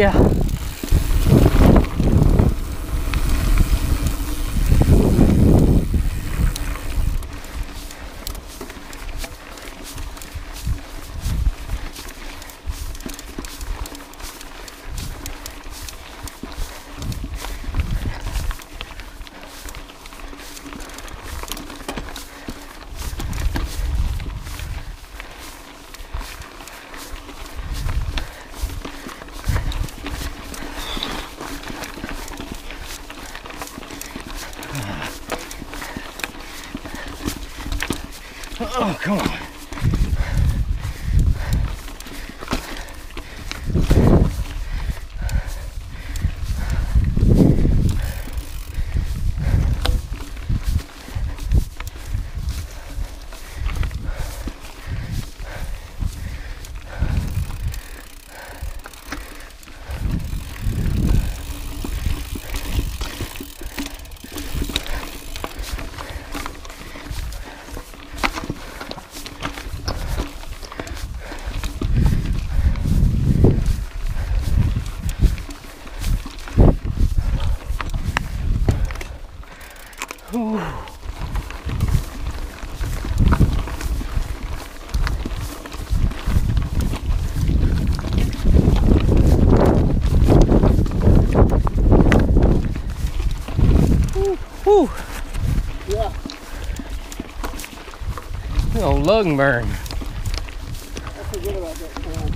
Yeah. Oh, come on. Ooh. Ooh. Yeah. Good old lung burn. I forget about that time.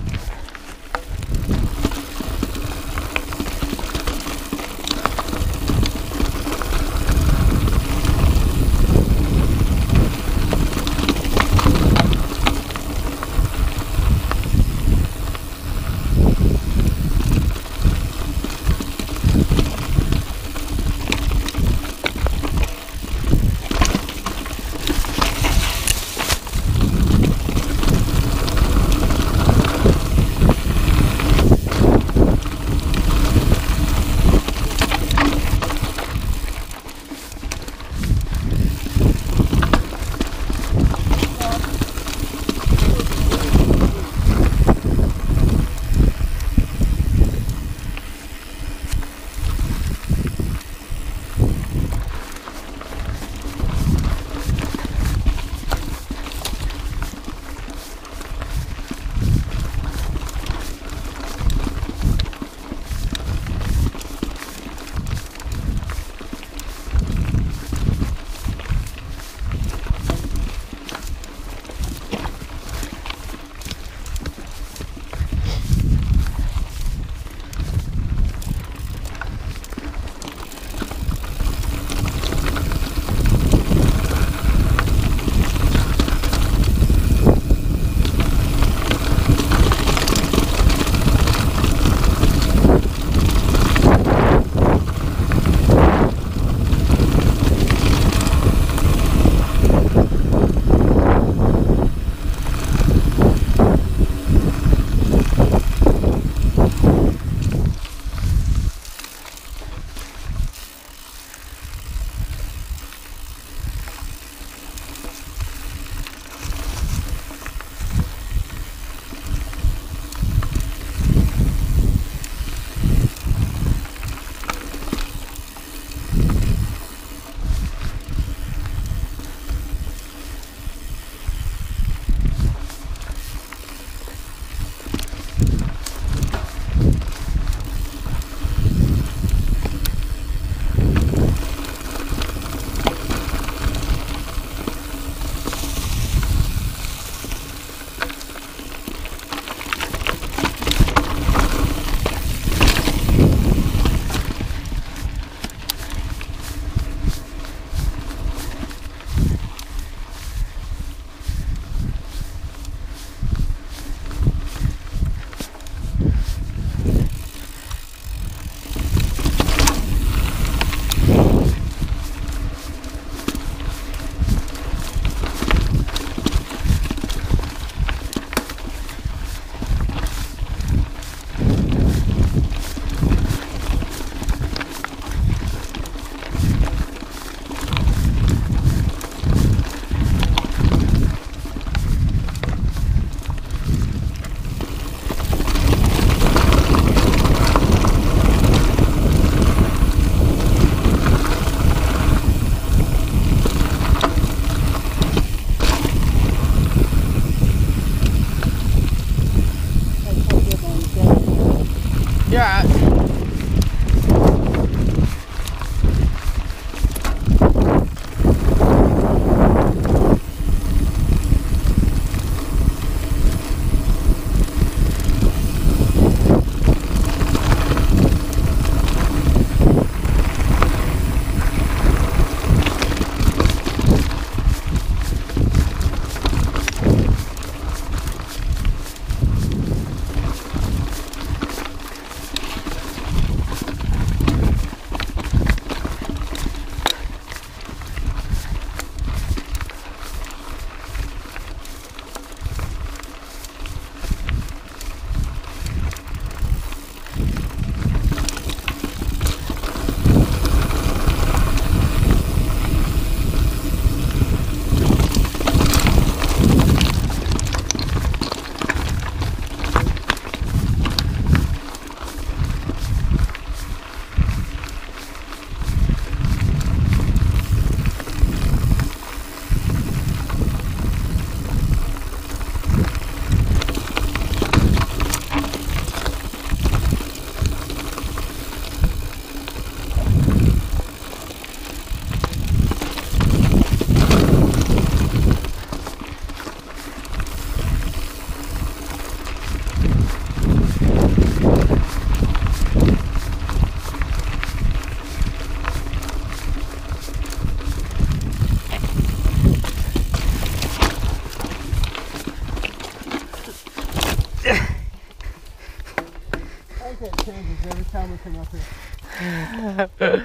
like that changes every time we come up here.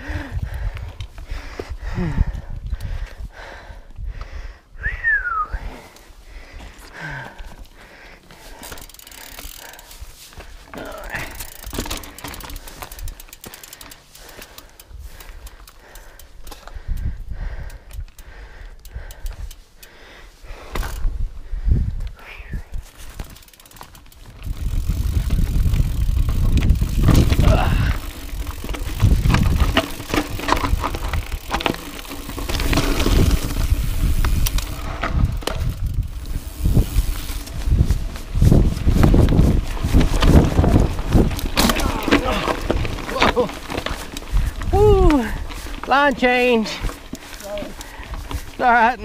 Line change. Sorry. It's all right.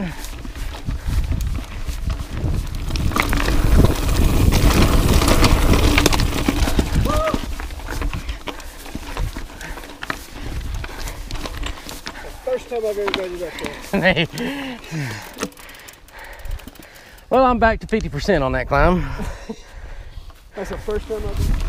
First time I've ever done that thing. Well, I'm back to 50% on that climb. That's the first time I've ever done.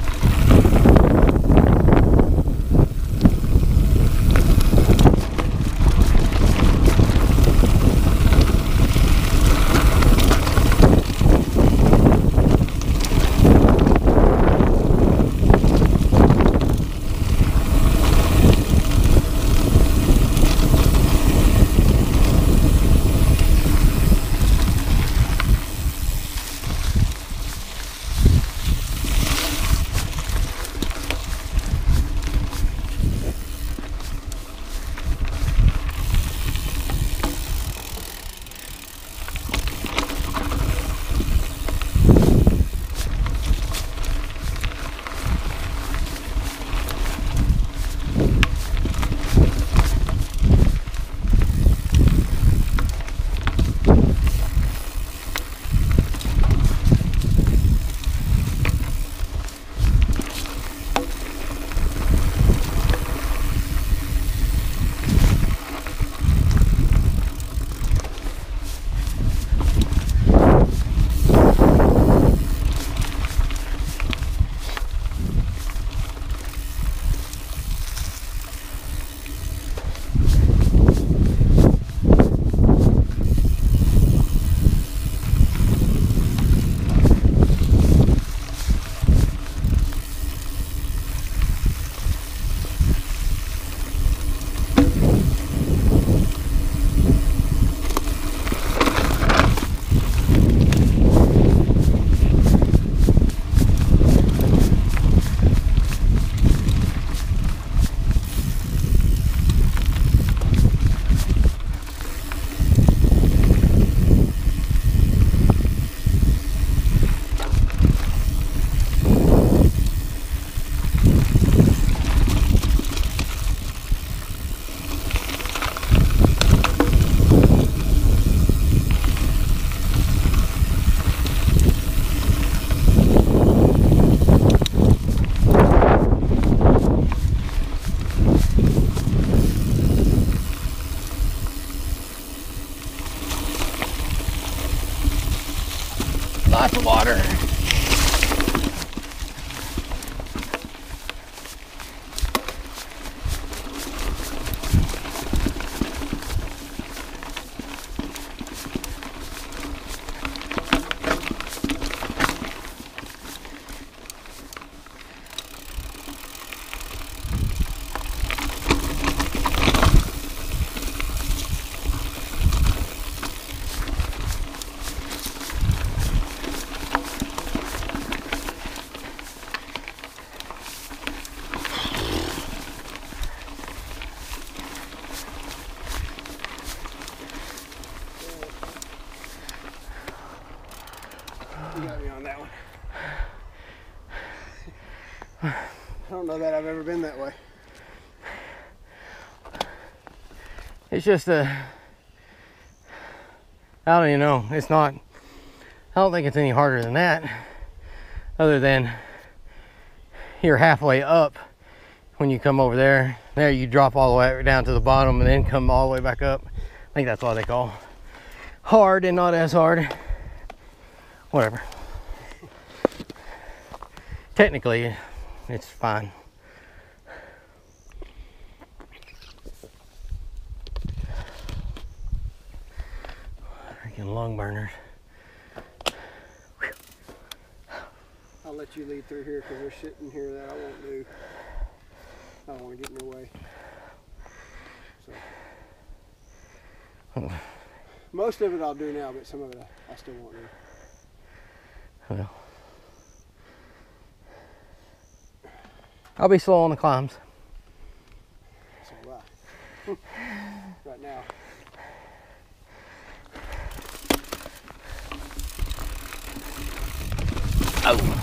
Lots of water. I've ever been that way. It's just I don't even know. It's not, I don't think it's any harder than that, other than you're halfway up when you come over there. There you drop all the way down to the bottom and then come all the way back up. I think that's why they call hard and not as hard. Whatever. Technically, it's fine. Freaking lung burners. I'll let you lead through here because there's shit in here that I won't do. I don't want to get in the way. So. Most of it I'll do now, but some of it I still won't do. Well, I'll be slow on the climbs. That's all right. Right now. Oh.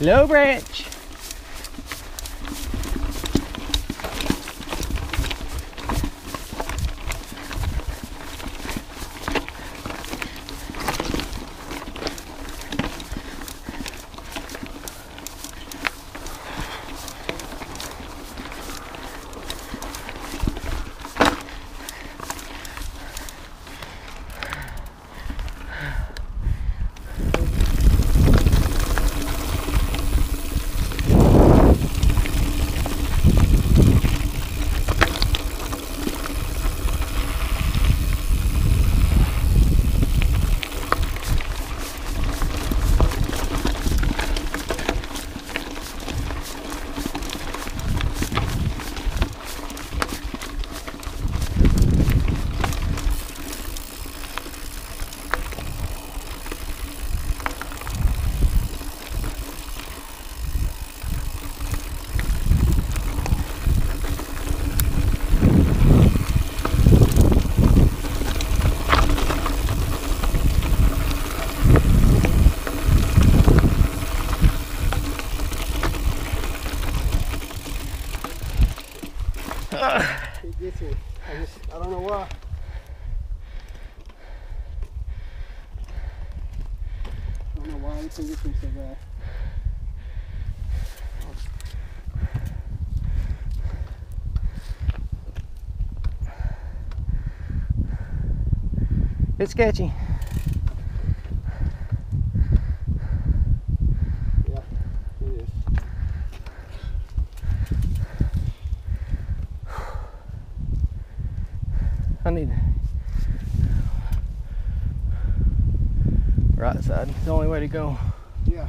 Low branch. It gets me. I don't know why. I don't know why it gets me so bad. It's sketchy. I need right side. It's the only way to go. Yeah.